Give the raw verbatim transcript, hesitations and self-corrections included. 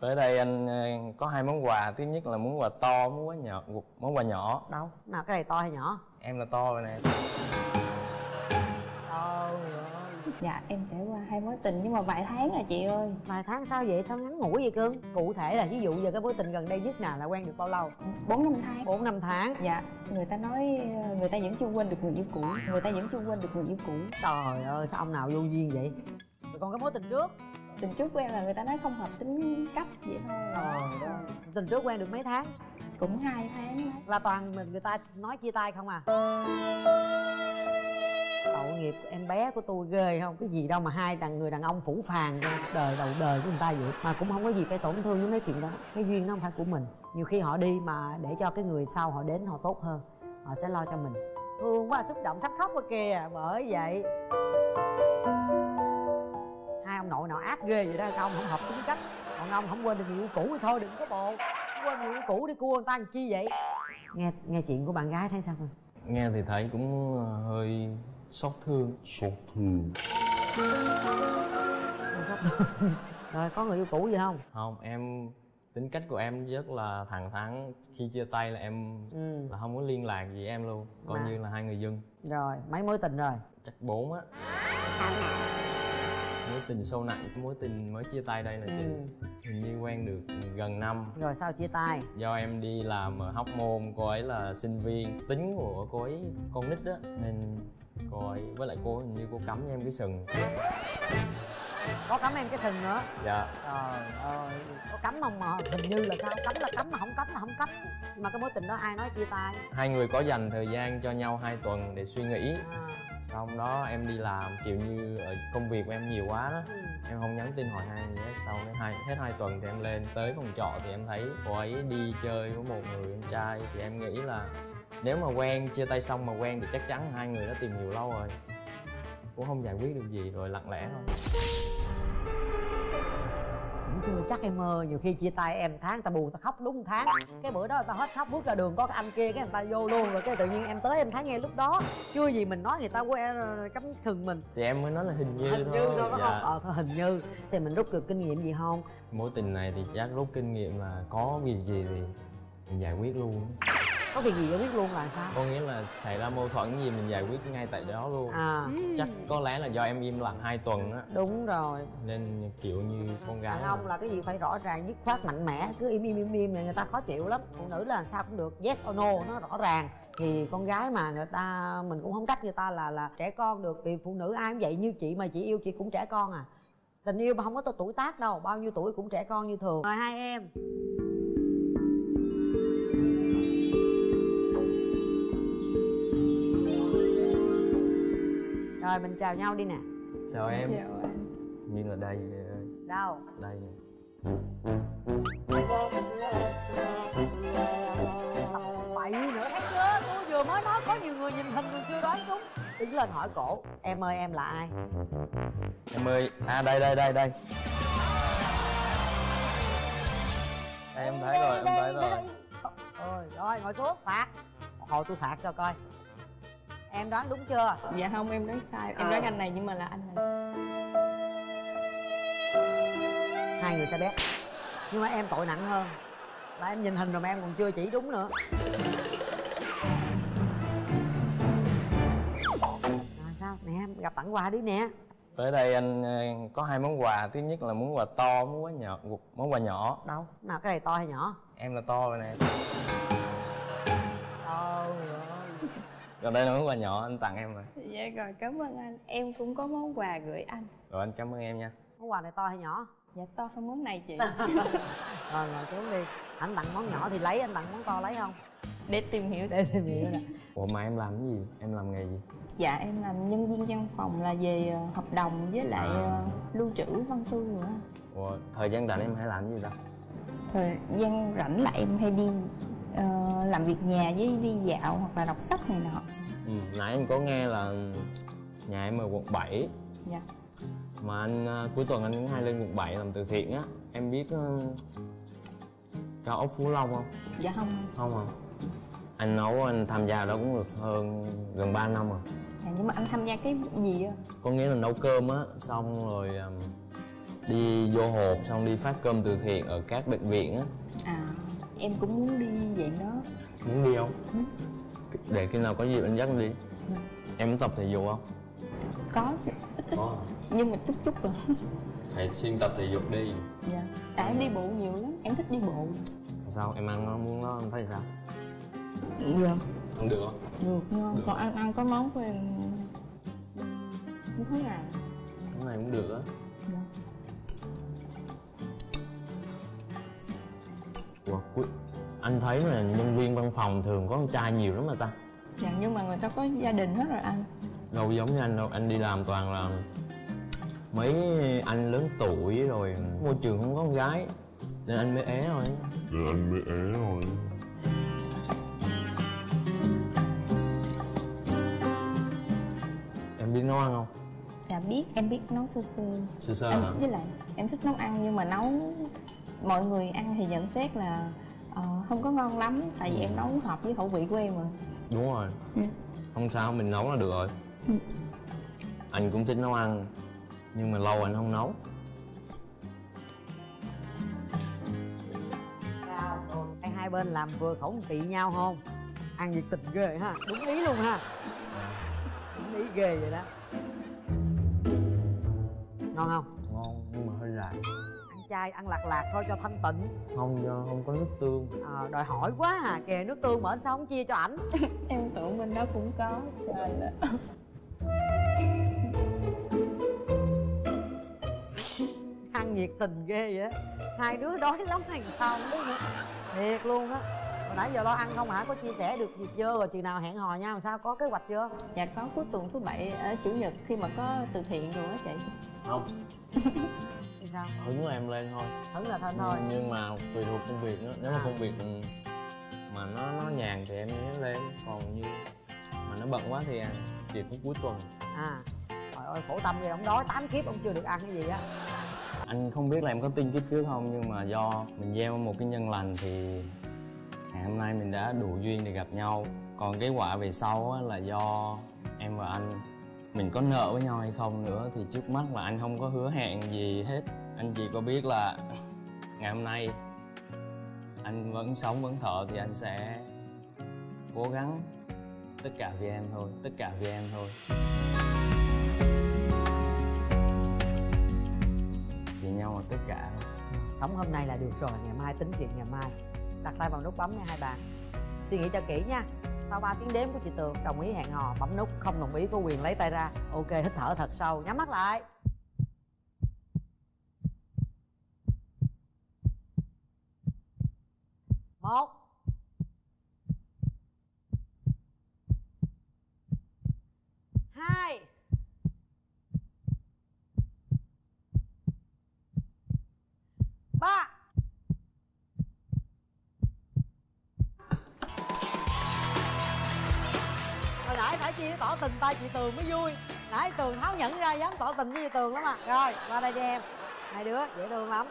Tới đây anh có hai món quà. Thứ nhất là món quà to, món quà nhỏ. Món quà nhỏ đâu? Nào, cái này to hay nhỏ? Em là to rồi nè. To rồi. Dạ em trải qua hai mối tình nhưng mà vài tháng à chị ơi. Vài tháng sao vậy? Sao ngắn ngủi vậy cưng? Cụ thể là ví dụ giờ cái mối tình gần đây nhất nào là quen được bao lâu? Bốn năm tháng. Bốn năm tháng. Dạ. Người ta nói người ta vẫn chưa quên được người yêu cũ. Người ta vẫn chưa quên được người yêu cũ. Trời ơi sao ông nào vô duyên vậy? Rồi còn cái mối tình trước? Tình trước quen là người ta nói không hợp tính cách vậy thôi. Trời ơi. Tình trước quen được mấy tháng? Cũng hai tháng đó. Là toàn mình người ta nói chia tay không à? Tội nghiệp em bé của tôi ghê không? Cái gì đâu mà hai đàn người đàn ông phủ phàng đời đầu đời của người ta vậy. Mà cũng không có gì phải tổn thương với mấy chuyện đó. Cái duyên nó không phải của mình. Nhiều khi họ đi mà để cho cái người sau họ đến họ tốt hơn. Họ sẽ lo cho mình. Thương quá, xúc động sắp khóc quá kìa. Bởi vậy hai ông nội nào ác ghê vậy đó. Ông không hợp tính cách. Còn ông không quên được người yêu cũ thì thôi đừng có bộ. Không quên người yêu cũ đi cua người ta làm chi vậy. Nghe nghe chuyện của bạn gái thấy sao không? Nghe thì thấy cũng hơi xót thương. Xót thương. Xót thương. Rồi có người yêu cũ gì không? Không, em tính cách của em rất là thẳng thắn. Khi chia tay là em ừ. là không có liên lạc gì em luôn. Coi mà. Như là hai người dưng. Rồi, mấy mối tình rồi? Chắc bốn á. Mối tình sâu nặng, mối tình mới chia tay đây là chị. ừ. Hình như quen được gần năm. Rồi sao chia tay? Do em đi làm ở Hóc Môn, cô ấy là sinh viên. Tính của cô ấy con nít á, nên cô ấy với lại cô hình như cô cấm em cái sừng. Có cấm em cái sừng nữa? Dạ. Trời ơi, có cấm không mà hình như là sao? Cấm là cấm mà không cấm là không cấm. Nhưng mà cái mối tình đó ai nói chia tay? Hai người có dành thời gian cho nhau hai tuần để suy nghĩ. à. Xong đó em đi làm, kiểu như ở công việc của em nhiều quá đó. ừ. Em không nhắn tin hỏi han gì hết. Sau hai, hết hai tuần thì em lên tới phòng trọ thì em thấy cô ấy đi chơi với một người em trai. Thì em nghĩ là nếu mà quen, chia tay xong mà quen thì chắc chắn hai người đã tìm hiểu lâu rồi. Cũng không giải quyết được gì rồi lặng lẽ thôi. Cũng chưa chắc em ơi, nhiều khi chia tay em tháng ta buồn ta khóc đúng tháng. Cái bữa đó ta hết khóc bước ra đường có cái anh kia cái người ta vô luôn rồi cái tự nhiên em tới em thấy ngay lúc đó. Chưa gì mình nói người ta quen cắm sừng mình. Thì em mới nói là hình như hình thôi. Hình như thôi có dạ. không? Ờ thôi hình như. Thì mình rút được kinh nghiệm gì không? Mối tình này thì chắc rút kinh nghiệm là có việc gì thì mình giải quyết luôn. Có việc gì giải quyết luôn là sao? Có nghĩa là xảy ra mâu thuẫn gì mình giải quyết ngay tại đó luôn. à. Chắc có lẽ là do em im lặng hai tuần á. Đúng rồi. Nên kiểu như con gái đàn ông là... là cái gì phải rõ ràng, dứt khoát, mạnh mẽ. Cứ im im im im người ta khó chịu lắm. Phụ nữ là sao cũng được, yes or no, nó rõ ràng. Thì con gái mà người ta, mình cũng không trách người ta là là trẻ con được. Vì phụ nữ ai cũng vậy, như chị mà chị yêu chị cũng trẻ con à. Tình yêu mà không có tuổi tác đâu, bao nhiêu tuổi cũng trẻ con như thường. Rồi hai em rồi mình chào nhau đi nè. Chào em. Chào em. Như là đây. Đâu? Đây nè. Bậy nữa thấy chưa? Tôi vừa mới nói có nhiều người nhìn hình mình chưa đoán đúng. Đứng lên hỏi cổ. Em ơi em là ai? Em ơi, à đây đây đây đây. Em thấy rồi, em thấy rồi. Ôi rồi ngồi xuống phạt. Hồi tôi phạt cho coi. Em đoán đúng chưa? Dạ không, em đoán sai. Em à. đoán anh này nhưng mà là anh này. Hai người ta bé. Nhưng mà em tội nặng hơn là em nhìn hình rồi mà em còn chưa chỉ đúng nữa. Rồi sao? Nè, em gặp tặng quà đi nè. Tới đây anh có hai món quà. Thứ nhất là món quà to, món quà nhỏ. Món quà nhỏ đâu? Nào, cái này to hay nhỏ? Em là to rồi nè. To rồi. Còn đây là món quà nhỏ anh tặng em rồi. Dạ rồi, cảm ơn anh. Em cũng có món quà gửi anh. Rồi anh cảm ơn em nha. Món quà này to hay nhỏ? Dạ to phải món này chị. Rồi ngồi xuống đi. Anh tặng món nhỏ thì lấy, anh tặng món to lấy không? Để tìm hiểu. Để tìm hiểu nè. Ủa mà em làm cái gì? Em làm nghề gì? Dạ em làm nhân viên văn phòng là về hợp đồng với lại à. lưu trữ văn thư nữa. Ủa, thời gian rảnh em hay làm cái gì đâu? Thời gian rảnh là em hay đi Uh, làm việc nhà với đi dạo hoặc là đọc sách này nọ. Ừ, nãy anh có nghe là nhà em ở quận bảy. Dạ. Mà anh uh, cuối tuần anh cũng hay lên quận bảy làm từ thiện á. Em biết uh, cao ốc Phú Long không? Dạ không. Không à? Anh nấu anh tham gia đó cũng được hơn gần ba năm rồi. Dạ, nhưng mà anh tham gia cái gì á? Có nghĩa là nấu cơm á, xong rồi um, đi vô hột xong đi phát cơm từ thiện ở các bệnh viện á. À, em cũng muốn đi vậy đó. Muốn đi không? Ừ. Để khi nào có dịp anh dắt đi. Ừ. Em muốn tập thể dục không? Có chứ, ít ít, có. Nhưng mà chút chút rồi. Hãy xin tập thể dục đi. Dạ. À, em đi bộ nhiều lắm, em thích đi bộ. Sao em ăn nó muốn nó, em thấy sao? Dạ. Ăn được không? Được ngon, còn ăn ăn có món của em muốn thế nào? Cái này cũng được á. Dạ. Wow, anh thấy là nhân viên văn phòng thường có con trai nhiều lắm mà ta. Dạ, nhưng mà người ta có gia đình hết rồi anh. Đâu giống như anh đâu, anh đi làm toàn là mấy anh lớn tuổi rồi, môi trường không có con gái nên anh mới é thôi. Nên anh mới é thôi. Em biết nấu ăn không? Dạ biết, em biết nấu sơ sơ. Sơ sơ hả? Với lại em thích nấu ăn, nhưng mà nấu mọi người ăn thì nhận xét là uh, không có ngon lắm, tại vì ừ. em nấu hợp với khẩu vị của em rồi. Đúng rồi. Ừ. Không sao, mình nấu là được rồi. Ừ. Anh cũng thích nấu ăn, nhưng mà lâu anh không nấu. Hai bên làm vừa khẩu vị nhau không? Ăn nhiệt tình ghê ha, đúng ý luôn ha. Đúng ý ghê vậy đó. Ngon không? Ngon, nhưng mà hơi lạc. Ăn chay, ăn lạc lạc thôi cho thanh tịnh. Không, do không có nước tương. À, đòi hỏi quá à, kìa nước tương mà anh sao không chia cho ảnh? Em tưởng bên đó cũng có cho anh đó. Ăn nhiệt tình ghê vậy. Hai đứa đói lắm hay sao không biết nữa. Thiệt luôn á. Hồi nãy giờ lo ăn không hả? Có chia sẻ được việc chưa? Rồi chừng nào hẹn hò nhau, sao có kế hoạch chưa? Dạ có, cuối tuần thứ bảy ở chủ nhật khi mà có từ thiện rồi á chị. Không. Thì sao? Hứng là em lên thôi. Hứng là thân thôi. Nhưng mà tùy thuộc công việc nữa. Nếu à. mà công việc mà nó nó nhàn thì em nhớ lên. Còn như mà nó bận quá thì à, chỉ có cuối tuần. À. Trời ơi khổ tâm vậy, ông đói tám kiếp ông chưa được ăn cái gì á. Anh không biết là em có tin kiếp trước không, nhưng mà do mình gieo một cái nhân lành thì ngày hôm nay mình đã đủ duyên để gặp nhau. Còn cái quả về sau là do em và anh, mình có nợ với nhau hay không nữa thì trước mắt là anh không có hứa hẹn gì hết. Anh chỉ có biết là ngày hôm nay anh vẫn sống vẫn thở thì anh sẽ cố gắng tất cả vì em thôi, tất cả vì em thôi. Nhau tất cả. Sống hôm nay là được rồi, ngày mai tính chuyện ngày mai. Đặt tay vào nút bấm nha hai bạn. Suy nghĩ cho kỹ nha. Sau ba tiếng đếm của chị Tường, đồng ý hẹn hò bấm nút, không đồng ý có quyền lấy tay ra. Ok, hít thở thật sâu, nhắm mắt lại. Một. Hai. Ba. Hồi nãy phải chia tỏ tình tay chị Tường mới vui. Nãy Tường tháo nhẫn ra dám tỏ tình với chị Tường lắm à. Rồi qua đây đi em. Hai đứa dễ thương lắm.